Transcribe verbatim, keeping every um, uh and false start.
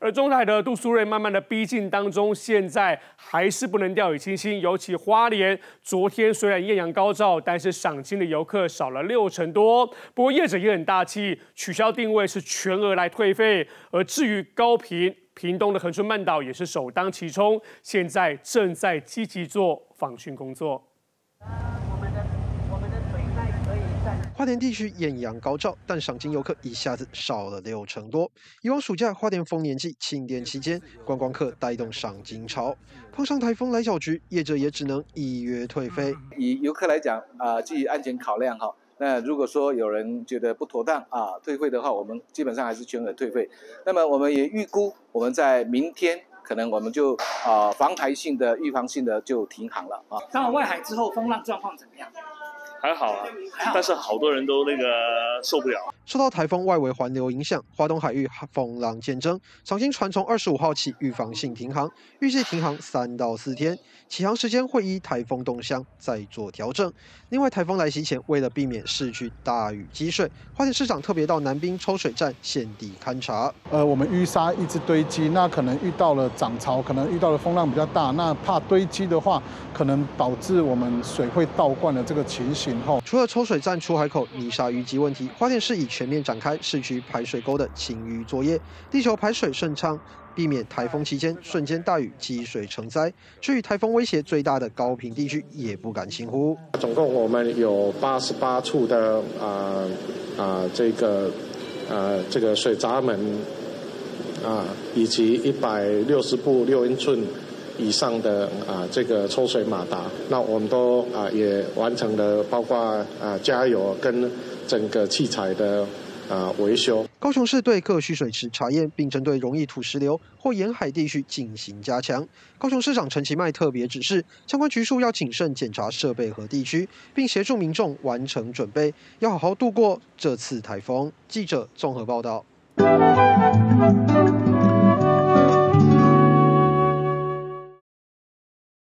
而中台的杜苏芮慢慢的逼近当中，现在还是不能掉以轻心。尤其花莲昨天虽然艳阳高照，但是赏金的游客少了六成多。不过业者也很大气，取消定位是全额来退费。而至于高屏、屏东的恒春半岛也是首当其冲，现在正在积极做防汛工作。 花莲地区艳阳高照，但赏金游客一下子少了六成多。以往暑假花莲丰年祭庆典期间，观光客带动赏金潮，碰上台风来搅局，业者也只能依约退费。以游客来讲啊、呃，基于安全考量哈，那如果说有人觉得不妥当啊，退费的话，我们基本上还是全额退费。那么我们也预估，我们在明天。 可能我们就啊、呃、防台性的、预防性的就停航了啊。到了外海之后，风浪状况怎么样？还好啊，但是好多人都那个受不了、啊。受到台风外围环流影响，花东海域风浪渐增，赏金船从二十五号起预防性停航，预计停航三到四天，起航时间会依台风动向再做调整。另外，台风来袭前，为了避免市区大雨积水，花莲市长特别到南滨抽水站现地勘察。呃，我们淤沙一直堆积，那可能遇到了涨潮，可能遇到了风浪比较大，那怕堆积的话，可能导致我们水会倒灌的这个情形。 除了抽水站出海口泥沙淤积问题，花莲市已全面展开市区排水沟的清淤作业，力求排水顺畅，避免台风期间瞬间大雨积水成灾。至于台风威胁最大的高屏地区，也不敢轻忽。总共我们有八十八处的啊啊、呃呃、这个呃这个水闸门啊、呃，以及一百六十部六英寸。 以上的啊、呃，这个抽水马达，那我们都啊、呃、也完成了，包括啊、呃、加油跟整个器材的啊、呃、维修。高雄市对各蓄水池查验，并针对容易土石流或沿海地区进行加强。高雄市长陈其迈特别指示，相关局处要谨慎检查设备和地区，并协助民众完成准备，要好好度过这次台风。记者综合报道。